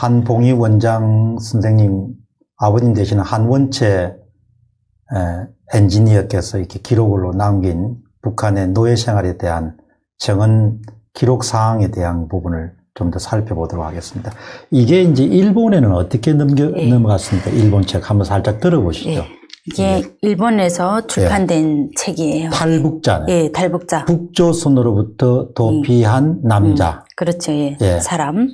한봉희 원장 선생님 아버님 되시는 한원채 엔지니어께서 이렇게 기록으로 남긴 북한의 노예 생활에 대한 정언 기록 사항에 대한 부분을 좀 더 살펴보도록 하겠습니다. 이게 이제 일본에는 어떻게 넘어갔습니까? 일본 책 한번 살짝 들어보시죠. 예. 이게 일본에서 출판된 책이에요. 탈북자네. 예, 탈북자. 북조선으로부터 도피한 남자. 그렇죠. 예. 사람.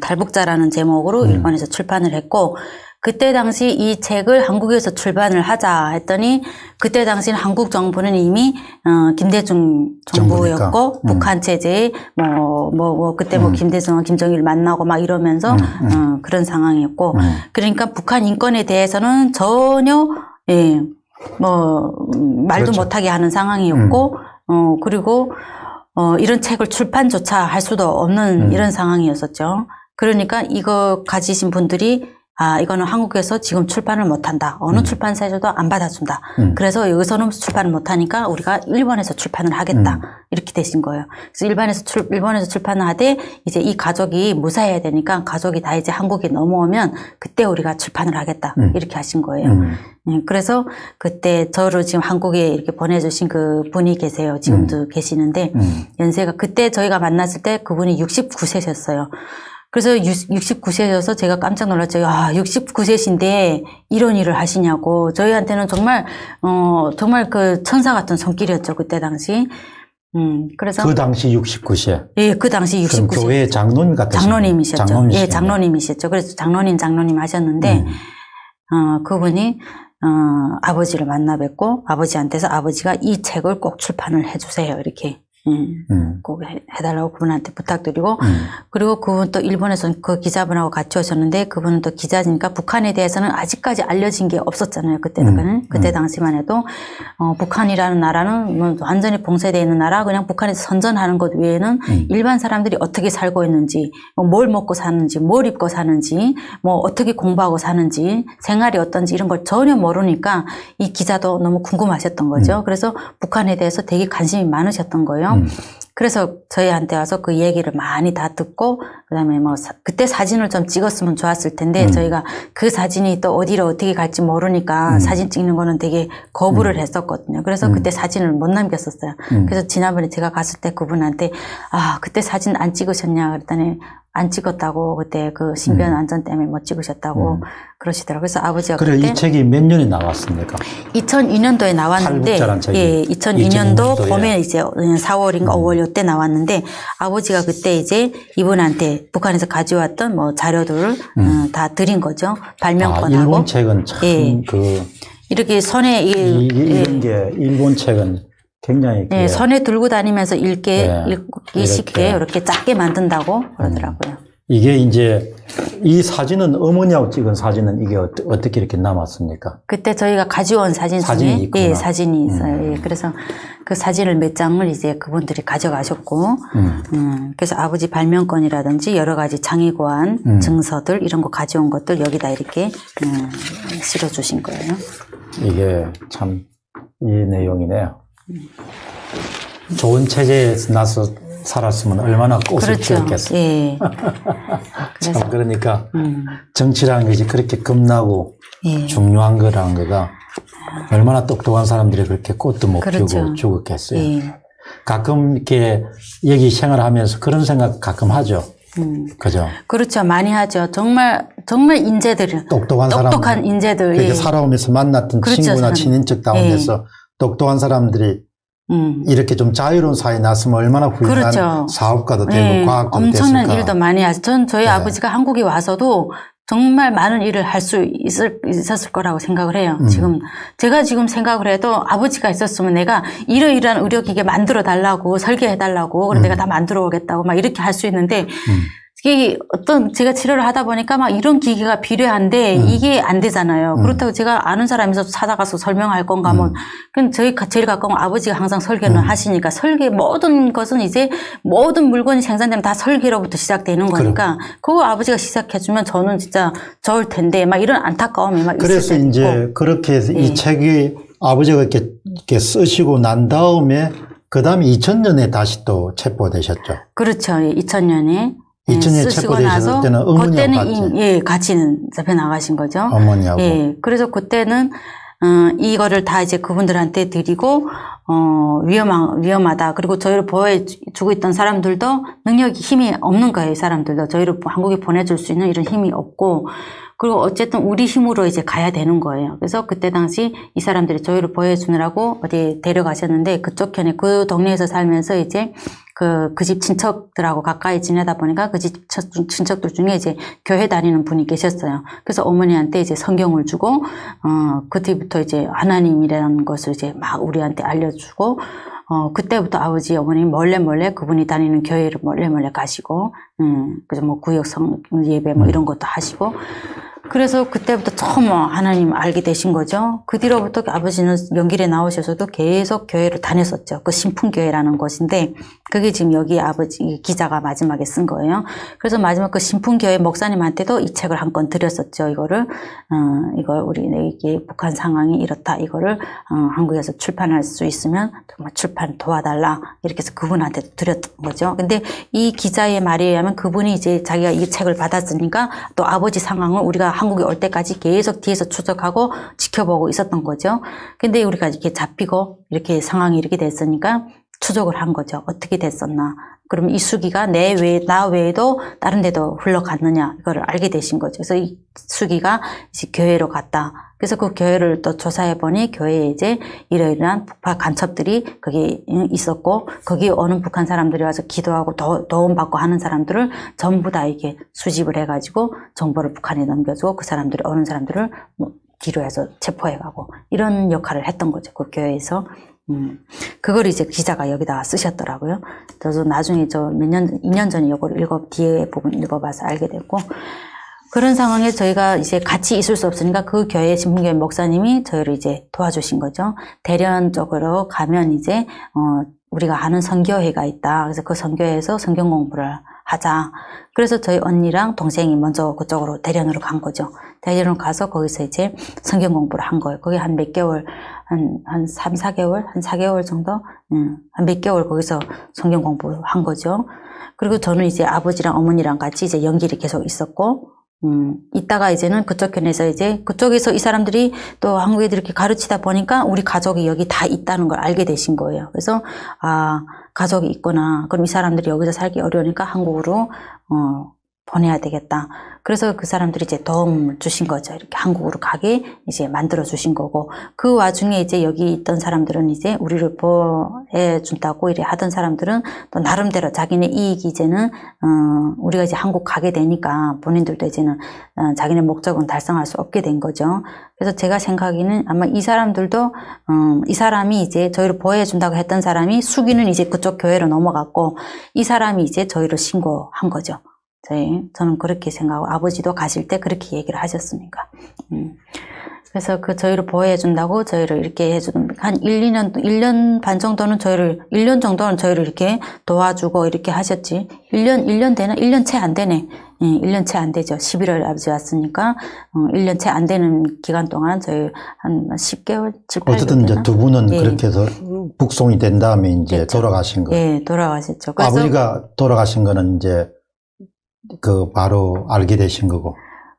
탈북자라는 제목으로 일본에서 출판을 했고, 그때 당시 이 책을 한국에서 출판을 하자 했더니, 그때 당시 한국 정부는 이미 김대중 정부였고 북한 체제의 그때 김대중, 김정일 만나고 막 이러면서 그런 상황이었고, 그러니까 북한 인권에 대해서는 전혀 말도 못하게 하는 상황이었고, 그리고 이런 책을 출판조차 할 수도 없는 이런 상황이었었죠. 그러니까 이거 가지신 분들이, 아, 이거는 한국에서 지금 출판을 못한다. 어느 출판사에서도 안 받아준다. 그래서 여기서는 출판을 못하니까 우리가 일본에서 출판을 하겠다. 이렇게 되신 거예요. 그래서 일본에서 출판을 하되, 이제 이 가족이 무사해야 되니까 가족이 다 이제 한국에 넘어오면 그때 우리가 출판을 하겠다. 이렇게 하신 거예요. 그래서 그때 저를 지금 한국에 이렇게 보내주신 그 분이 계세요. 지금도 계시는데, 연세가, 그때 저희가 만났을 때 그분이 69세셨어요. 그래서 69세여서 제가 깜짝 놀랐죠. 아, 69세신데 이런 일을 하시냐고. 저희한테는 정말, 정말 그 천사 같은 성길이었죠. 그때 당시. 그래서. 그 당시 69세. 예, 그 당시 69세. 그럼 교회 장로님 같으신 장로님이셨죠. 예, 장로님이셨죠. 그래서 장로님 하셨는데, 그분이, 아버지를 만나 뵙고, 아버지한테서 아버지가 이 책을 꼭 출판을 해주세요. 이렇게. 꼭 해달라고 그분한테 부탁드리고, 그리고 그분 또 일본에서는 그 기자분하고 같이 오셨는데, 그분은 또 기자니까 북한에 대해서는 아직까지 알려진 게 없었잖아요. 그때 당시만 해도 북한이라는 나라는 뭐 완전히 봉쇄되어 있는 나라, 그냥 북한에서 선전하는 것 외에는 일반 사람들이 어떻게 살고 있는지, 뭘 먹고 사는지, 뭘 입고 사는지, 뭐 어떻게 공부하고 사는지, 생활이 어떤지 이런 걸 전혀 모르니까 이 기자도 너무 궁금하셨던 거죠. 그래서 북한에 대해서 되게 관심이 많으셨던 거예요. 그래서 저희한테 와서 그 얘기를 많이 다 듣고, 그다음에 뭐 그때 사진을 좀 찍었으면 좋았을 텐데, 저희가 그 사진이 또 어디로 어떻게 갈지 모르니까 사진 찍는 거는 되게 거부를 했었거든요. 그래서 그때 사진을 못 남겼었어요. 그래서 지난번에 제가 갔을 때 그분한테, 아, 그때 사진 안 찍으셨냐 그랬더니 안 찍었다고, 그때 그 신변 안전 때문에 못 찍으셨다고 그러시더라고요. 그래서 아버지가 이 책이 몇 년에 나왔습니까? 2002년도에 나왔는데, 예, 2002년도 봄에 이제 4월인가 5월 요때 나왔는데, 아버지가 그때 이제 이분한테 북한에서 가져왔던 뭐 자료들을 다 드린 거죠. 발명권하고. 아, 일본 책은 참 이렇게 손에 이런 게, 일본 책은 굉장히 손에 들고 다니면서 읽기 쉽게 이렇게 작게 만든다고 그러더라고요. 이게 이제 이 사진은, 어머니하고 찍은 사진은 이게 어떻게 이렇게 남았습니까? 그때 저희가 가져온 사진 중에 사진이 있어요. 그래서 그 사진을 몇 장을 이제 그분들이 가져가셨고, 그래서 아버지 발명권이라든지 여러 가지 장애 고안 증서들 이런 거 가져온 것들 여기다 이렇게 실어 주신 거예요. 이게 참 이 내용이네요. 좋은 체제에서 나서 살았으면 얼마나 꽃을 피웠겠어요. 참, 그러니까 정치라는 것이 그렇게 겁나고 중요한 거라는 거가, 얼마나 똑똑한 사람들이 그렇게 꽃도 못 피우고 죽었겠어요. 가끔 이렇게 여기 생활하면서 그런 생각 가끔 하죠. 그죠. 그렇죠. 많이 하죠. 정말 인재들, 똑똑한 인재들, 살아오면서 만났던 친구나 친인척 다운에서 똑똑한 사람들이 이렇게 좀 자유로운 사회에 났으면 얼마나 훌륭한 사업가도 되고 과학자도 됐을까. 엄청난 일도 많이 하죠. 전 저희 아버지가 한국에 와서도 정말 많은 일을 할 수 있었을 거라고 생각을 해요. 제가 지금 생각을 해도 아버지가 있었으면 내가 이러이러한 의료기계 만들어 달라고, 설계해 달라고, 내가 다 만들어 오겠다고 막 이렇게 할 수 있는데, 이게 제가 치료를 하다 보니까 막 이런 기계가 필요한데 이게 안 되잖아요. 그렇다고 제가 아는 사람에서 찾아가서 설명할 건가 하면, 저희 제일 가까운 아버지가 항상 설계는 하시니까, 모든 것은 이제 모든 물건이 생산되면 다 설계로부터 시작되는 거니까, 그거 아버지가 시작해주면 저는 진짜 저을 텐데, 막 이런 안타까움이 막 있을 때 있고. 그래서 이제 그렇게 해서 이 책이 아버지가 이렇게 쓰시고 난 다음에, 그 다음에 2000년에 다시 또 체포되셨죠. 그렇죠. 2000년에. 2000년 체포되셨을 나서 때는 어머니하고 같이. 예, 같이 잡혀 나가신 거죠. 어머니하고. 예, 그래서 그때는 이거를 다 이제 그분들한테 드리고 위험하다. 그리고 저희를 보호해주고 있던 사람들도 능력이 힘이 없는 거예요. 사람들도 저희를 한국에 보내줄 수 있는 이런 힘이 없고. 그리고 어쨌든 우리 힘으로 이제 가야 되는 거예요. 그래서 그때 당시 이 사람들이 저희를 보호해주느라고 어디 데려가셨는데 그쪽 편에 그 동네에서 살면서 이제 그 집 친척들하고 가까이 지내다 보니까 그 집 친척들 중에 이제 교회 다니는 분이 계셨어요. 그래서 어머니한테 이제 성경을 주고, 그때부터 이제 하나님이라는 것을 이제 막 우리한테 알려주고, 그때부터 아버지, 어머니 몰래 그분이 다니는 교회를 몰래 가시고, 그래서 뭐 구역성 예배 뭐 이런 것도 하시고, 그래서 그때부터 처음 하나님 알게 되신 거죠. 그 뒤로부터 아버지는 연길에 나오셔서도 계속 교회를 다녔었죠. 그 신풍교회라는 곳인데 그게 지금 여기 아버지 기자가 마지막에 쓴 거예요. 그래서 마지막 그 신풍교회 목사님한테도 이 책을 한 권 드렸었죠. 이걸 우리 북한 상황이 이렇다. 이거를 한국에서 출판할 수 있으면 정말 출판 도와달라. 이렇게 해서 그분한테 드렸던 거죠. 근데 이 기자의 말에 의하면 그분이 이제 자기가 이 책을 받았으니까 또 아버지 상황을 우리가 한국에 올 때까지 계속 뒤에서 추적하고 지켜보고 있었던 거죠. 근데 우리가 이렇게 잡히고 이렇게 상황이 이렇게 됐으니까 추적을 한 거죠. 어떻게 됐었나. 그럼 이 수기가 나 외에도 다른 데도 흘러갔느냐. 이거를 알게 되신 거죠. 그래서 이 수기가 이제 교회로 갔다. 그래서 그 교회를 또 조사해보니 교회에 이제 이러이러한 북파 간첩들이 거기 있었고, 거기 오는 북한 사람들이 와서 기도하고 도움받고 하는 사람들을 전부 다 이렇게 수집을 해가지고 정보를 북한에 넘겨주고 그 사람들이 오는 사람들을 뭐 뒤로 해서 체포해가고 이런 역할을 했던 거죠. 그 교회에서. 그걸 이제 기자가 여기다가 쓰셨더라고요. 저도 나중에 2년 전에 이걸 뒤에 부분 읽어봐서 알게 됐고, 그런 상황에 저희가 이제 같이 있을 수 없으니까 그 교회 신문교회 목사님이 저희를 이제 도와주신 거죠. 대련 쪽으로 가면 이제 우리가 아는 선교회가 있다. 그래서 그 선교회에서 성경 공부를 하자. 그래서 저희 언니랑 동생이 먼저 그쪽으로 대련으로 간 거죠. 대련으로 가서 거기서 이제 성경 공부를 한 거예요. 거기 한 몇 개월, 한 3, 4개월? 한 4개월 정도? 한 몇 개월 거기서 성경 공부한 거죠. 그리고 저는 이제 아버지랑 어머니랑 같이 이제 연길이 계속 있었고, 이따가 이제는 그쪽 편에서 이제 그쪽에서 이 사람들이 또 한국 애들 이렇게 가르치다 보니까 우리 가족이 여기 다 있다는 걸 알게 되신 거예요. 그래서, 아, 가족이 있구나. 그럼 이 사람들이 여기서 살기 어려우니까 한국으로, 보내야 되겠다. 그래서 그 사람들이 이제 도움을 주신 거죠. 이렇게 한국으로 가게 이제 만들어 주신 거고, 그 와중에 이제 여기 있던 사람들은 이제 우리를 보호해 준다고 이래 하던 사람들은 또 나름대로 자기네 이익이 이제는 우리가 이제 한국 가게 되니까 본인들도 이제는 자기네 목적은 달성할 수 없게 된 거죠. 그래서 제가 생각에는 아마 이 사람들도 이 사람이 이제 저희를 보호해 준다고 했던 사람이 수기는 이제 그쪽 교회로 넘어갔고, 이 사람이 이제 저희를 신고한 거죠. 저는 그렇게 생각하고, 아버지도 가실 때 그렇게 얘기를 하셨으니까. 그래서 그 저희를 보호해준다고 저희를 이렇게 해주던, 한 1년 반 정도는 1년 정도는 저희를 이렇게 도와주고 이렇게 하셨지. 1년 되나? 1년 채 안 되네. 1년 채 안 되죠. 11월에 아버지 왔으니까, 1년 채 안 되는 기간 동안 저희 한 10개월, 7개월. 어쨌든 이제 두 분은 예. 그렇게 해서 북송이 된 다음에 이제 됐죠. 돌아가신 거예요. 예, 돌아가셨죠. 아버지가 돌아가신 거는 이제 바로 알게 되신 거고.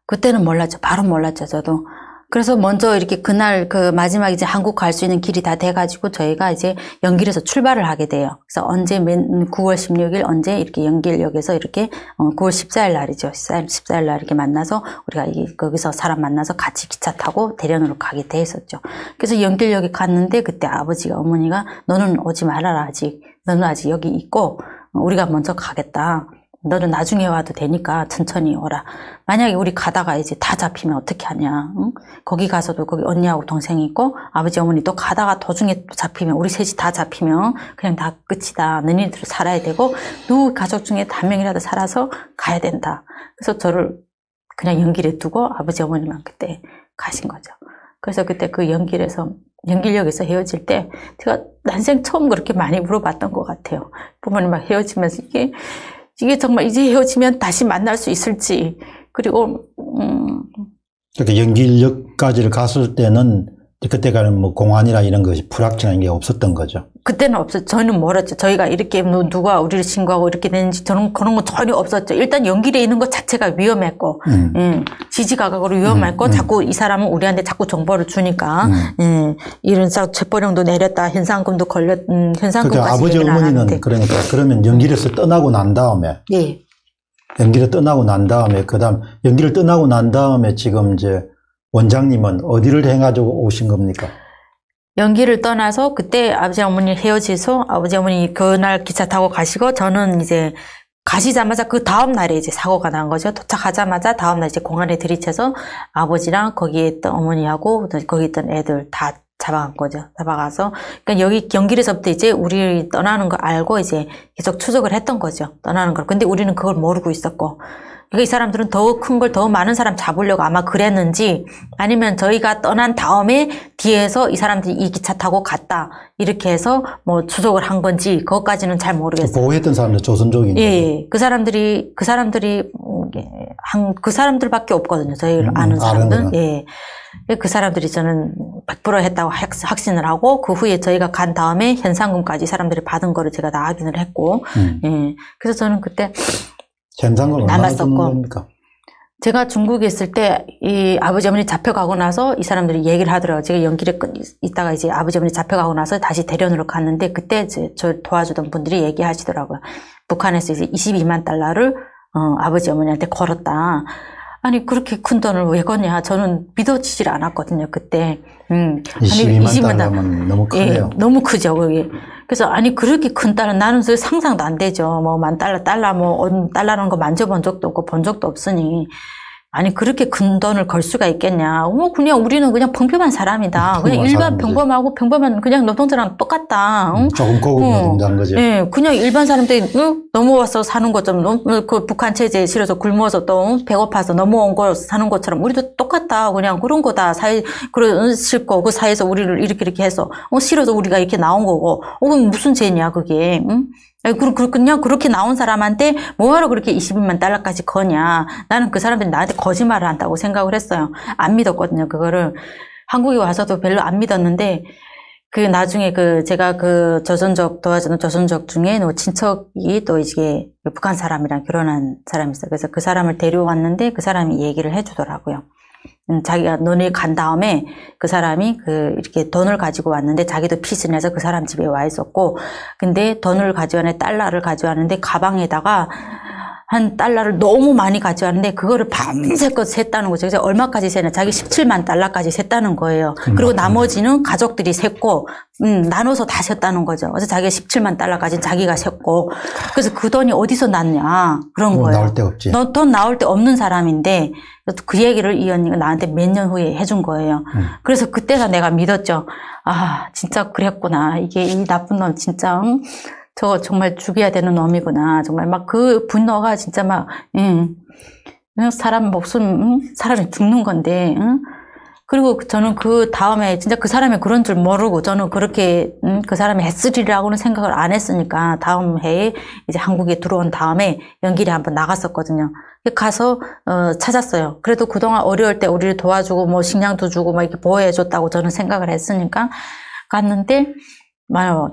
그때는 몰랐죠. 바로 몰랐죠, 저도. 그래서 먼저 이렇게 그날 마지막 이제 한국 갈 수 있는 길이 다 돼가지고 저희가 이제 연길에서 출발을 하게 돼요. 그래서 9월 16일 언제 이렇게 연길역에서 이렇게 9월 14일 날이죠. 14일 날 이렇게 만나서 우리가 거기서 사람 만나서 같이 기차 타고 대련으로 가게 돼 있었죠. 그래서 연길역에 갔는데 그때 아버지가 어머니가 너는 오지 말아라 아직. 너는 아직 여기 있고 우리가 먼저 가겠다. 너는 나중에 와도 되니까 천천히 오라. 만약에 우리 가다가 이제 다 잡히면 어떻게 하냐. 응? 거기 가서도 거기 언니하고 동생이 있고 아버지 어머니 또 가다가 도중에 잡히면 우리 셋이 다 잡히면 그냥 다 끝이다. 너희들 살아야 되고 누구 가족 중에 한 명이라도 살아서 가야 된다. 그래서 저를 그냥 연길에 두고 아버지 어머니만 그때 가신 거죠. 그래서 그때 그 연길역에서 헤어질 때 제가 난생 처음 그렇게 많이 물어봤던 것 같아요. 부모님 막 헤어지면서 이게 정말 이제 헤어지면 다시 만날 수 있을지. 그리고 그러니까 연길역까지 갔을 때는 그때가는 뭐 공안이나 이런 것이 불확실한 게 없었던 거죠. 그때는 없었죠. 저희는 몰랐죠. 저희가 이렇게 누가 우리를 신고하고 이렇게 되는지 저는 그런 거 전혀 없었죠. 일단 연기돼 있는 것 자체가 위험했고 지지가각으로 위험했고 자꾸 이 사람은 우리한테 자꾸 정보를 주니까 이런 체포령도 내렸다. 현상금도 걸렸 현상금까지. 아버지 어머니는 그러니까 그러면 연기에서 떠나고 난 다음에 예. 연기를 떠나고 난 다음에 그다음 연기를 떠나고 난 다음에 지금 이제 원장님은 어디를 해가지고 오신 겁니까? 연기를 떠나서 그때 아버지 어머니 헤어지서 아버지 어머니 그날 기차 타고 가시고 저는 이제 가시자마자 그 다음 날에 이제 사고가 난 거죠. 도착하자마자 다음 날 이제 공항에 들이쳐서 아버지랑 거기에 있던 어머니하고 거기 있던 애들 다 잡아간 거죠. 잡아가서 그러니까 여기 경기에서부터 이제 우리 떠나는 걸 알고 이제 계속 추적을 했던 거죠. 떠나는 걸. 근데 우리는 그걸 모르고 있었고. 그러니까 이 사람들은 더 큰 걸 더 많은 사람 잡으려고 아마 그랬는지 아니면 저희가 떠난 다음에 뒤에서 이 사람들이 이 기차 타고 갔다 이렇게 해서 뭐 추적을 한 건지 그것까지는 잘 모르겠어요. 보호했던 사람들 조선족인데. 예, 그 사람들밖에 없거든요. 저희를 아는 사람들. 예, 그 사람들이 저는 100% 했다고 확신을 하고 그 후에 저희가 간 다음에 현상금까지 사람들이 받은 거를 제가 다 확인을 했고, 예, 그래서 저는 그때. 현상금 얼마나 주는 겁니까? 제가 중국에 있을 때 이 아버지 어머니 잡혀가고 나서 이 사람들이 얘기를 하더라고요. 제가 연기를 있다가 이제 아버지 어머니 잡혀가고 나서 다시 대련으로 갔는데 그때 저 도와주던 분들이 얘기하시더라고요. 북한에서 이제 22만 달러를 아버지 어머니한테 걸었다. 아니 그렇게 큰 돈을 왜 거냐? 저는 믿어지질 않았거든요 그때. 22만 달러면 너무 크네요. 예, 너무 크죠 그게. 그래서 아니 그렇게 큰 달러 나는 상상도 안 되죠. 뭐 만 달러, 달러라는 거 만져본 적도 없고 본 적도 없으니 아니 그렇게 큰 돈을 걸 수가 있겠냐? 뭐 그냥 우리는 그냥 평범한 사람이다. 그냥 일반 사람이지. 평범한 그냥 노동자랑 똑같다. 응? 조금 고급 노동자인 거지. 예, 그냥 일반 사람들이 넘어와서 사는 것처럼 그 북한 체제에 실어서 굶어서 또 배고파서 넘어온 걸 사는 것처럼 우리도 똑같다. 그냥 그런 거다. 사회 그런 싫고 그 사회에서 우리를 이렇게 해서 싫어서 우리가 이렇게 나온 거고. 그럼 무슨 죄냐 그게? 응? 그냥 그렇게 나온 사람한테 뭐하러 그렇게 22만 달러까지 거냐. 나는 그 사람들이 나한테 거짓말을 한다고 생각을 했어요. 안 믿었거든요, 그거를. 한국에 와서도 별로 안 믿었는데, 나중에 제가 도와주는 조선족 중에 친척이 또 이제 북한 사람이랑 결혼한 사람이 있어요. 그래서 그 사람을 데려왔는데 그 사람이 얘기를 해주더라고요. 자기가 논을 간 다음에 그 사람이 이렇게 돈을 가지고 왔는데 자기도 빚을 내서 그 사람 집에 와 있었고 근데 돈을 가져왔는데 달러를 가져왔는데 가방에다가 한 달러를 너무 많이 가져왔는데 그거를 밤새껏 셌다는 거죠. 그래서 얼마까지 세냐 자기 17만 달러까지 셌다는 거예요. 그리고 나머지는 가족들이 셌고 나눠서 다 셌다는 거죠. 그래서 자기가 17만 달러까지 자기가 셌고 그래서 그 돈이 어디서 났냐 그런 거예요. 나올 데 없지. 돈 나올 데 없는 사람인데 그 얘기를 이 언니가 나한테 몇 년 후에 해준 거예요. 그래서 그때가 내가 믿었죠. 아 진짜 그랬구나. 이게 이 나쁜 놈 진짜 저거 정말 죽여야 되는 놈이구나. 정말 막 그 분노가 진짜 막, 사람 목숨, 사람이 죽는 건데, 그리고 저는 그 다음에 진짜 그 사람이 그런 줄 모르고 저는 그렇게 그 사람이 했으리라고는 생각을 안 했으니까 다음 해에 이제 한국에 들어온 다음에 연기를 한번 나갔었거든요. 가서 찾았어요. 그래도 그동안 어려울 때 우리를 도와주고 뭐 식량도 주고 막 이렇게 보호해줬다고 저는 생각을 했으니까 갔는데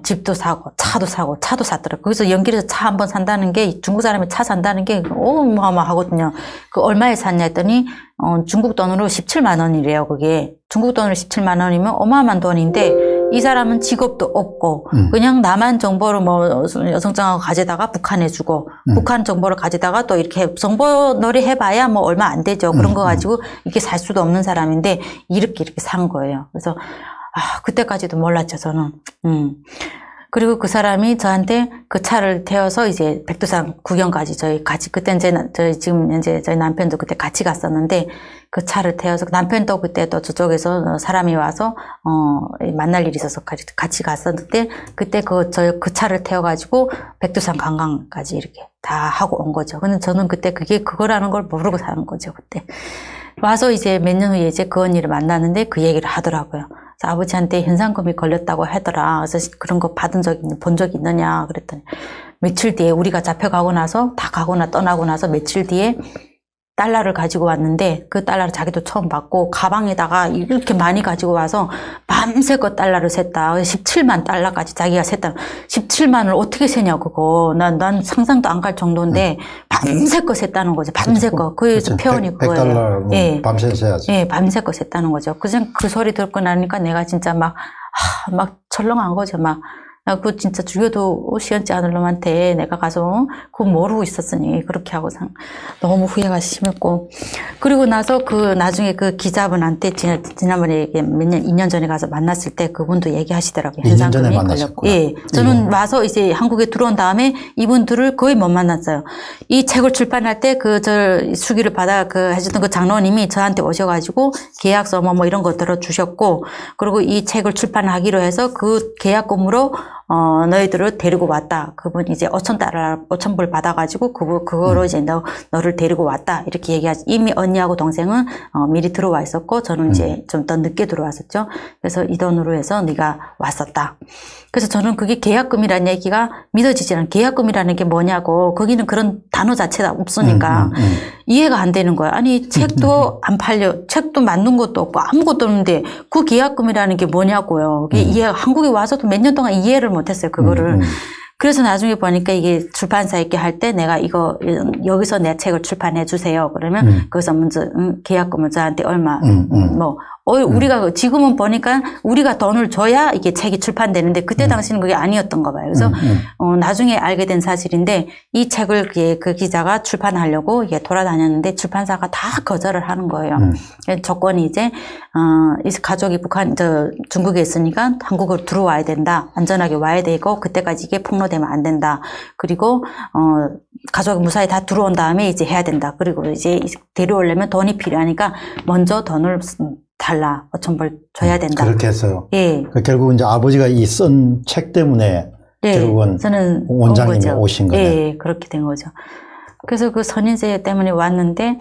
집도 사고 차도 샀더라고요. 거기서 연기에서 차 한 번 산다는 게 중국 사람이 차 산다는 게 어마어마하거든요. 얼마에 샀냐 했더니 중국 돈으로 17만 원이래요. 그게 중국 돈으로 17만 원이면 어마어마한 돈인데 이 사람은 직업도 없고 그냥 남한 정보를 여성장하고 가져다가 북한에 주고 북한 정보를 가져다가 또 이렇게 정보놀이 해봐야 얼마 안 되죠. 그런 거 가지고 이렇게 살 수도 없는 사람인데 이렇게 산 거예요. 그래서 그때까지도 몰랐죠, 저는. 그리고 그 사람이 저한테 그 차를 태워서 이제 백두산 구경까지 저희 같이, 그땐 저희 남편도 그때 같이 갔었는데 그 차를 태워서 남편도 그때 또 저쪽에서 사람이 와서, 만날 일이 있어서 같이 갔었는데 그때 그 차를 태워가지고 백두산 관광까지 이렇게 다 하고 온 거죠. 근데 저는 그때 그거라는 걸 모르고 사는 거죠, 그때. 와서 이제 몇 년 후에 이제 그 언니를 만났는데 그 얘기를 하더라고요. 그래서 아버지한테 현상금이 걸렸다고 하더라. 그래서 그런 거 본 적이 있느냐 그랬더니 며칠 뒤에 우리가 잡혀가고 나서 떠나고 나서 며칠 뒤에 달러를 가지고 왔는데 그 달러를 자기도 처음 받고 가방에다가 이렇게 많이 가지고 와서 밤새껏 달러를 샜다. 17만 달러까지 자기가 샜다. 17만을 어떻게 세냐 그거. 난 상상도 안 갈 정도인데 밤새껏 샜다는 거죠. 밤새껏. 그래서 표현이 그거예요. 100달러 뭐 예. 밤새 세야지. 예, 밤새껏 샜다는 거죠. 그 소리 듣고 나니까 내가 진짜 막 철렁한 거죠. 그 진짜 죽여도 시원치 않을 놈한테 내가 가서 그거 모르고 있었으니 그렇게 하고 너무 후회가 심했고, 그리고 나서 나중에 그 기자분한테 지난번에 몇 년 2년 전에 가서 만났을 때 그분도 얘기하시더라고요. 2년 전에 만났었고요. 예, 저는 와서 이제 한국에 들어온 다음에 이분들을 거의 못 만났어요. 이 책을 출판할 때 저 수기를 받아 해주던 그 장로님이 저한테 오셔가지고 계약서 뭐 이런 것들을 주셨고, 그리고 이 책을 출판하기로 해서 그 계약금으로 너희들을 데리고 왔다. 그분 이제 5,000불 받아가지고 그거로 이제 너를 데리고 왔다. 이렇게 얘기하지. 이미 언니하고 동생은 미리 들어와 있었고, 저는 이제 좀 더 늦게 들어왔었죠. 그래서 이 돈으로 해서 네가 왔었다. 그래서 저는 그게 계약금이라는 얘기가 믿어지지 않아요. 계약금이라는 게 뭐냐고. 거기는 그런 단어 자체가 없으니까 이해가 안 되는 거야. 아니, 책도 안 팔려. 책도 만든 것도 없고 아무것도 없는데 그 계약금이라는 게 뭐냐고요. 그게 이해가, 한국에 와서도 몇 년 동안 이해를 못했어요, 그거를. 그래서 나중에 보니까 이게 출판사 있게 할 때 내가 이거 여기서 내 책을 출판해 주세요. 그러면 거기서 먼저 계약금을 저한테 얼마 우리가 지금은 보니까 우리가 돈을 줘야 이게 책이 출판되는데 그때 당시는 그게 아니었던가 봐요. 그래서 나중에 알게 된 사실인데 이 책을 그 기자가 출판하려고 이게 돌아다녔는데 출판사가 다 거절을 하는 거예요. 조건이 이제 가족이 중국에 있으니까 한국으로 들어와야 된다. 안전하게 와야 되고 그때까지 이게 폭로되면 안 된다. 그리고 가족이 무사히 다 들어온 다음에 이제 해야 된다. 그리고 이제 데려오려면 돈이 필요하니까 먼저 돈을 달라. 5,000불 줘야 된다. 그렇게 했어요. 예. 결국은 이제 아버지가 이 쓴 책 때문에 예, 결국은 저는 원장님이 오신 거예요. 예, 그렇게 된 거죠. 그래서 그 선인세 때문에 왔는데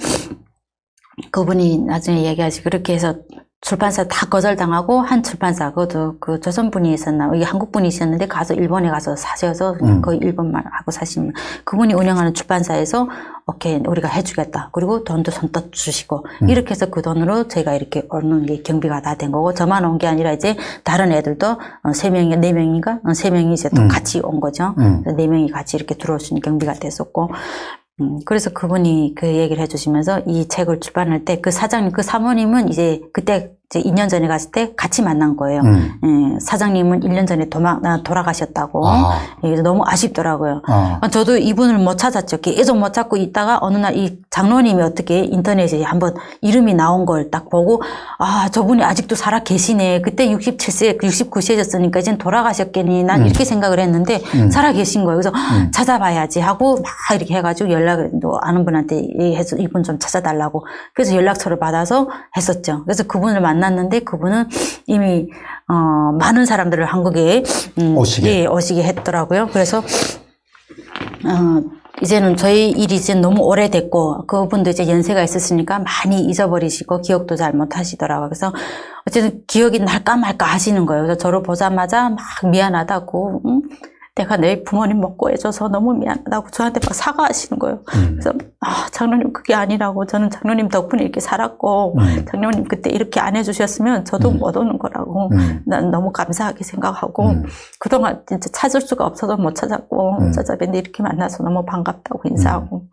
그분이 나중에 얘기하지. 그렇게 해서 출판사 다 거절당하고 한 출판사, 그것도 그 조선분이 있었나, 이게 한국분이 있었는데 가서 일본에 가서 사셔서 거의 일본말 하고 사시는 그분이 운영하는 출판사에서 오케이 우리가 해주겠다. 그리고 돈도 선뜻 주시고 이렇게 해서 그 돈으로 저희가 이렇게 얻는 게 경비가 다 된 거고, 저만 온 게 아니라 이제 다른 애들도 3명이 이제 또 같이 온 거죠. 4명이 같이 이렇게 들어올 수 있는 경비가 됐었고. 그래서 그분이 그 얘기를 해주시면서 이 책을 출판할 때 그 사장님, 그 사모님은 이제 그때 이제 2년 전에 갔을 때 같이 만난 거예요. 예, 사장님은 1년 전에 돌아가셨다고. 예, 너무 아쉽더라고요. 저도 이분을 못 찾았죠. 계속 못 찾고 있다가 어느 날 이 장로님이 어떻게 인터넷에 한번 이름이 나온 걸 딱 보고, 아, 저분이 아직도 살아 계시네. 그때 67세, 69세였으니까 이제 돌아가셨겠니. 난 이렇게 생각을 했는데 살아 계신 거예요. 그래서 찾아봐야지 하고 이렇게 해가지고 연락도 아는 분한테 해서 이분 좀 찾아달라고. 그래서 연락처를 받아서 했었죠. 그래서 그분을 만났는데 그분은 이미 많은 사람들을 한국에 오시게 했더라고요. 그래서 이제는 저희 일이 이제 너무 오래됐고 그분도 이제 연세가 있었으니까 많이 잊어버리시고 기억도 잘 못하시더라고요. 그래서 어쨌든 기억이 날까 말까 하시는 거예요. 그래서 저를 보자마자 미안하다고, 내가 내 부모님 먹고 해줘서 너무 미안하다고 저한테 사과하시는 거예요. 그래서 장로님 그게 아니라고, 저는 장로님 덕분에 이렇게 살았고 장로님 그때 이렇게 안 해주셨으면 저도 못 오는 거라고 난 너무 감사하게 생각하고 그동안 진짜 찾을 수가 없어서 못 찾았고 찾아뵙는데 이렇게 만나서 너무 반갑다고 인사하고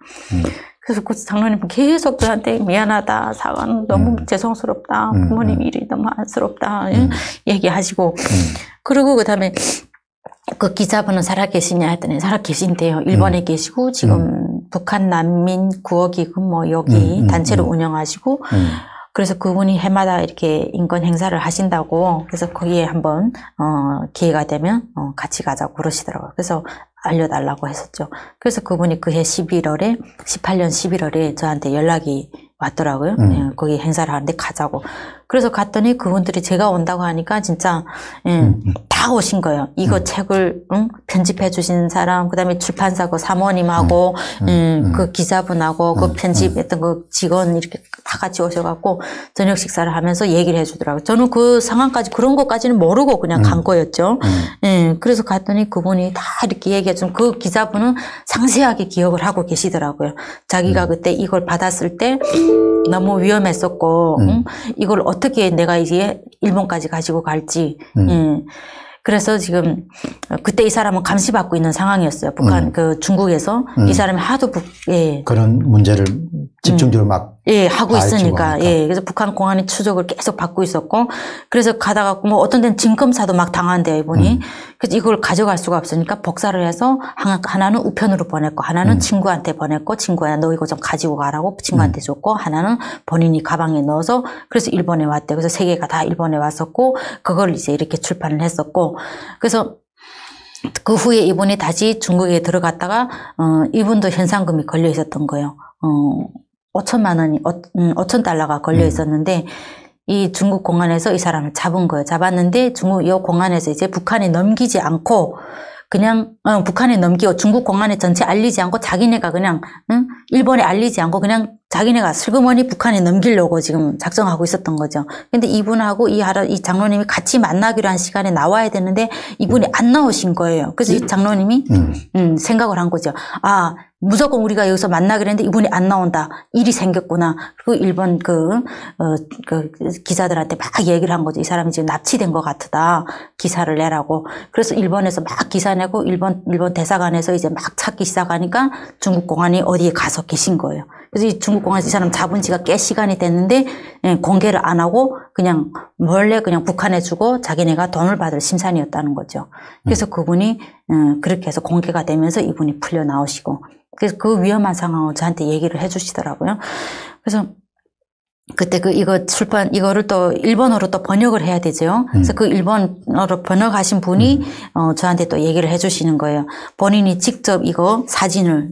그래서 그 장로님은 계속 저한테 미안하다, 사과는 너무 죄송스럽다, 부모님 일이 너무 안쓰럽다 얘기하시고 그리고 그다음에 그 기자분은 살아계시냐 했더니 살아계신데요. 일본에 계시고 지금 북한 난민 구호기금 여기 단체로 운영하시고 그래서 그분이 해마다 이렇게 인권 행사를 하신다고, 그래서 거기에 한번 기회가 되면 같이 가자고 그러시더라고요. 그래서 알려달라고 했었죠. 그래서 그분이 그해 11월에 18년 11월에 저한테 연락이 왔더라고요. 거기 행사를 하는데 가자고. 그래서 갔더니 그분들이 제가 온다고 하니까 진짜 다 오신 거예요. 이거 책을 편집해 주신 사람, 그다음에 출판사고 사모님하고 그 기자분하고 그 편집했던 그 직원 이렇게 다 같이 오셔갖고 저녁 식사를 하면서 얘기를 해주더라고요. 저는 그 상황까지 그런 것까지는 모르고 그냥 간 거였죠. 그래서 갔더니 그분이 다 이렇게 얘기해 준 그 기자분은 상세하게 기억을 하고 계시더라고요. 자기가 그때 이걸 받았을 때 너무 위험했었고 이걸 어떻게 내가 이제 일본까지 가지고 갈지. 그래서 지금 그때 이 사람은 감시받고 있는 상황이었어요. 북한 그 중국에서 이 사람이 하도 그런 문제를 집중적으로 막 하고 있으니까 그래서 북한 공안의 추적을 계속 받고 있었고, 그래서 가다가 뭐 어떤 데는 진검사도 막 당한대요 이분이. 그래서 이걸 가져갈 수가 없으니까 복사를 해서 하나는 우편으로 보냈고, 하나는 친구한테 보냈고, 친구야 너 이거 좀 가지고 가라고 친구한테 줬고, 하나는 본인이 가방에 넣어서 그래서 일본에 왔대. 그래서 세 개가 다 일본에 왔었고, 그걸 이제 이렇게 출판을 했었고. 그래서 그 후에 이분이 다시 중국에 들어갔다가 이분도 현상금이 걸려 있었던 거예요. 5,000달러가 걸려 있었는데 이 중국 공안에서 이 사람을 잡은 거예요. 잡았는데 중국 이 공안에서 이제 북한에 넘기지 않고 그냥 북한에 넘기고 중국 공안에 전체 알리지 않고 자기네가 그냥 일본에 알리지 않고 그냥 자기네가 슬그머니 북한에 넘기려고 지금 작정하고 있었던 거죠. 근데 이분하고 이 장로님이 같이 만나기로 한 시간에 나와야 되는데 이분이 안 나오신 거예요. 그래서 이 장로님이 생각을 한 거죠. 아, 무조건 우리가 여기서 만나기로 했는데 이분이 안 나온다. 일이 생겼구나. 그리고 일본 그 기자들한테 막 얘기를 한 거죠. 이 사람이 지금 납치된 것 같다. 기사를 내라고. 그래서 일본에서 막 기사 내고 일본 대사관에서 이제 막 찾기 시작하니까 중국 공안이 어디에 가서 계신 거예요. 그래서 이 중국 공안에서 이 사람 잡은 지가 꽤 시간이 됐는데 공개를 안 하고 그냥 몰래 그냥 북한에 주고 자기네가 돈을 받을 심산이었다는 거죠. 그래서 그분이 그렇게 해서 공개가 되면서 이분이 풀려 나오시고. 그래서 그 위험한 상황을 저한테 얘기를 해주시더라고요. 그래서 그때 이거를 또 일본어로 또 번역을 해야 되죠. 그래서 그 일본어로 번역하신 분이 저한테 또 얘기를 해주시는 거예요. 본인이 직접 이거 사진을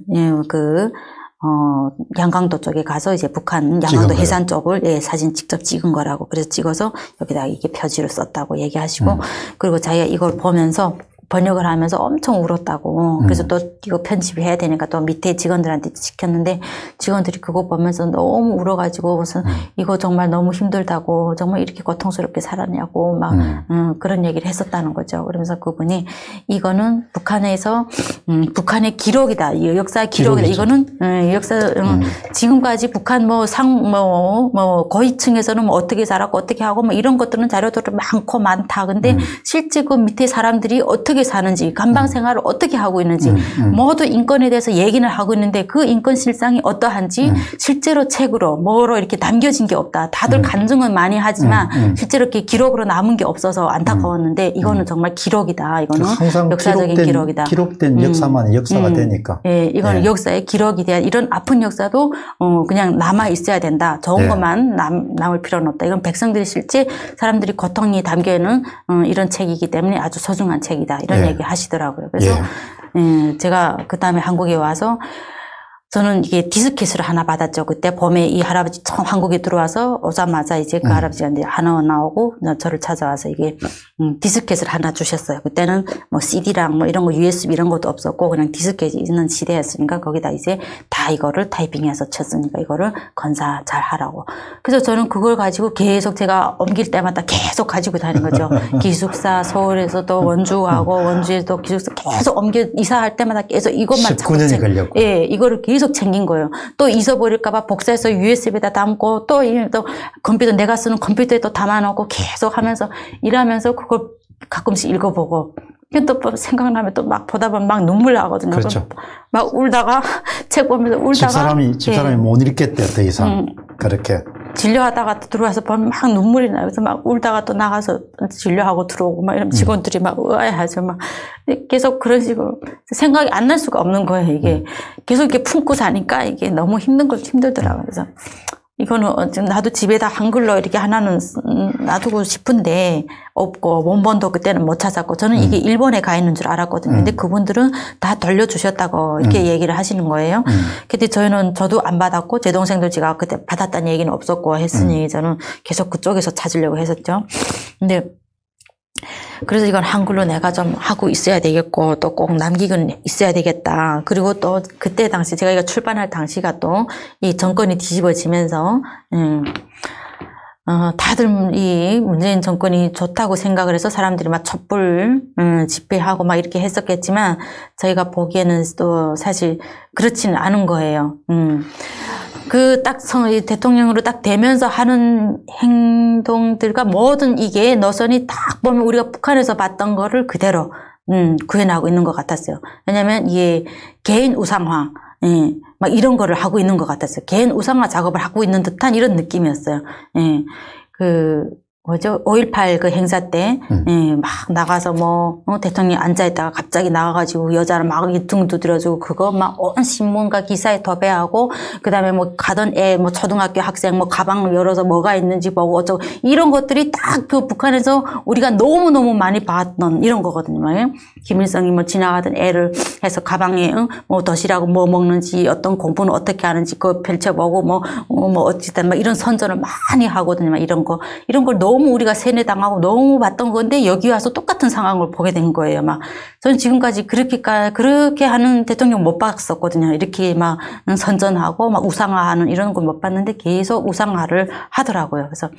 양강도 쪽에 가서 이제 북한 양강도 해산 쪽을 사진 직접 찍은 거라고. 그래서 찍어서 여기다 이게 표지로 썼다고 얘기하시고, 그리고 자기가 이걸 보면서 번역을 하면서 엄청 울었다고. 그래서 또 이거 편집해야 되니까 또 밑에 직원들한테 시켰는데 직원들이 그거 보면서 너무 울어가지고 무슨 이거 정말 너무 힘들다고, 정말 이렇게 고통스럽게 살았냐고 막 그런 얘기를 했었다는 거죠. 그러면서 그분이 이거는 북한에서 북한의 기록이다, 이 역사의 기록이다. 이거는 지금까지 북한 고위층에서는 어떻게 살았고 어떻게 하고 이런 것들은 자료들은 많다. 근데 실제 그 밑에 사람들이 어떻게 사는지, 감방 생활을 어떻게 하고 있는지 모두 인권에 대해서 얘기를 하고 있는데 그 인권 실상이 어떠한지 실제로 책으로 뭐로 이렇게 담겨진 게 없다. 다들 간증은 많이 하지만 실제로 이렇게 기록으로 남은 게 없어서 안타까웠는데 이거는 정말 기록이다. 이거는 역사적인 기록이다. 기록된 역사만 역사가 되니까. 이거는 역사의 기록이 돼야 이런 아픈 역사도 그냥 남아 있어야 된다. 좋은 것만 남을 필요는 없다. 이건 백성들이 실제 사람들이 고통이 담겨 있는 이런 책이기 때문에 아주 소중한 책이다. 이런 얘기 하시더라고요. 그래서 제가 그 다음에 한국에 와서 저는 이게 디스켓을 하나 받았죠. 그때 봄에 이 할아버지 처음 한국에 들어와서 오자마자 이제 그 할아버지가 이제 하나 나오고 저를 찾아와서 이게 디스켓을 하나 주셨어요. 그때는 뭐 CD랑 뭐 이런 거 USB 이런 것도 없었고 그냥 디스켓이 있는 시대였으니까 거기다 이제 다 이거를 타이핑해서 쳤으니까 이거를 건사 잘 하라고. 그래서 저는 그걸 가지고 계속 제가 옮길 때마다 계속 가지고 다닌 거죠. 기숙사 서울에서도 원주하고 원주에도 기숙사 계속 옮겨 이사할 때마다 계속 이것만 19년이 걸렸고. 이거를 계속 챙긴 거예요. 또 잊어버릴까봐 복사해서 USB에다 담고 또 컴퓨터 내가 쓰는 컴퓨터에 또 담아놓고 계속 하면서 일하면서 그걸 가끔씩 읽어보고 또 생각나면 또 막 보다 보면 막 눈물 나거든요. 그렇죠. 막 울다가 책 보면서 울다가 집사람이 못 읽겠대요. 더 이상 그렇게 진료하다가 또 들어와서 보면 막 눈물이 나요. 그래서 막 울다가 또 나가서 진료하고 들어오고 막 이러면 직원들이 막 의아해하죠. 막 계속 그런 식으로 생각이 안 날 수가 없는 거예요. 이게 계속 이렇게 품고 사니까 이게 너무 힘든 걸 힘들더라고요. 그래서 이거는 지금 나도 집에다 한글로 이렇게 하나는 놔두고 싶은데 없고 원본도 그때는 못 찾았고 저는 이게 일본에 가 있는 줄 알았거든요. 근데 그분들은 다 돌려주셨다고 이렇게 얘기를 하시는 거예요. 근데 저희는 저도 안 받았고 제 동생도 제가 그때 받았다는 얘기는 없었고 했으니 저는 계속 그쪽에서 찾으려고 했었죠. 근데 그래서 이건 한글로 내가 좀 하고 있어야 되겠고 또 꼭 남기고는 있어야 되겠다. 그리고 또 그때 당시 제가 이거 출판할 당시가 또 이 정권이 뒤집어지면서 다들 이 문재인 정권이 좋다고 생각을 해서 사람들이 막 촛불 집회하고 막 이렇게 했었겠지만 저희가 보기에는 또 사실 그렇지는 않은 거예요. 그 딱 대통령으로 딱 되면서 하는 행동들과 모든 이게 노선이 딱 보면 우리가 북한에서 봤던 거를 그대로 구현하고 있는 것 같았어요. 왜냐하면 이게 개인 우상화 막 이런 거를 하고 있는 것 같았어요. 개인 우상화 작업을 하고 있는 듯한 이런 느낌이었어요. 예, 그 뭐죠? 5.18 그 행사 때 막 나가서 뭐 대통령이 앉아있다가 갑자기 나가가지고 여자를 막 등 두드려주고 그거 막 온 신문과 기사에 도배하고 그다음에 뭐 가던 애 뭐 초등학교 학생 뭐 가방 열어서 뭐가 있는지 보고 어쩌고 이런 것들이 딱 그 북한에서 우리가 너무너무 많이 봤던 이런 거거든요. 김일성이 뭐 지나가던 애를 해서 가방에 뭐 도시락을 뭐 먹는지 어떤 공부는 어떻게 하는지 그거 펼쳐보고 뭐 어쨌든 막 이런 선전을 많이 하거든요. 막 이런 걸 너무 우리가 세뇌당하고 너무 봤던 건데 여기 와서 똑같은 상황을 보게 된 거예요. 막 저는 지금까지 그렇게 하는 대통령 못 봤었거든요. 이렇게 막 선전하고 막 우상화하는 이런 걸 못 봤는데 계속 우상화를 하더라고요. 그래서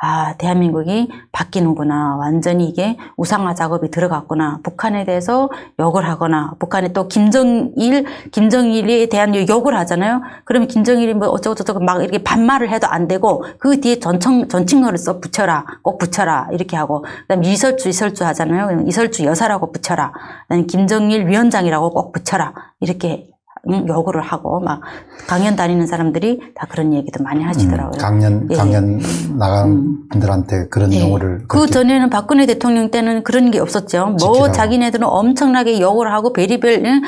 아, 대한민국이 바뀌는구나. 완전히 이게 우상화 작업이 들어갔구나. 북한에 대해서 욕을 하거나 북한에 또 김정일에 대한 욕을 하잖아요. 그러면 김정일이 뭐 어쩌고저쩌고 막 이렇게 반말을 해도 안 되고 그 뒤에 전칭어를 써 붙여라. 꼭 붙여라 이렇게 하고 그다음 이설주 하잖아요. 이설주 여사라고 붙여라. 그다음에 김정일 위원장이라고 꼭 붙여라 이렇게 요구를 하고 막 강연 다니는 사람들이 다 그런 얘기도 많이 하시더라고요. 강연 나간 분들한테 그런 용어를 그 전에는 박근혜 대통령 때는 그런 게 없었죠. 지키라고. 뭐 자기네들은 엄청나게 욕을 하고 베리벨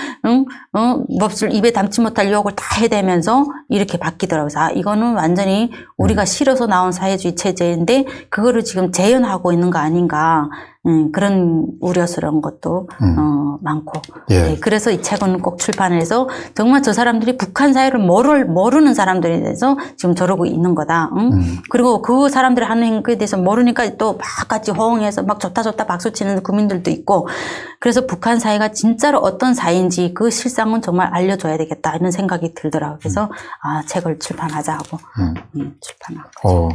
몹쓸 입에 담지 못할 욕을 다 해대면서 이렇게 바뀌더라고요. 아, 이거는 완전히 우리가 싫어서 나온 사회주의 체제인데 그거를 지금 재현하고 있는 거 아닌가. 그런 우려스러운 것도 많고 예. 그래서 이 책은 꼭 출판을 해서 정말 저 사람들이 북한 사회를 모르는 사람들에 대해서 지금 저러고 있는 거다. 그리고 그 사람들이 하는 행위에 대해서 모르니까 또 막 같이 호응해서 막 좋다 박수치는 국민들도 있고 그래서 북한 사회가 진짜로 어떤 사회인지 그 실상은 정말 알려줘야 되겠다 이런 생각이 들더라고요. 그래서 아, 책을 출판하자 하고 출판한 거죠.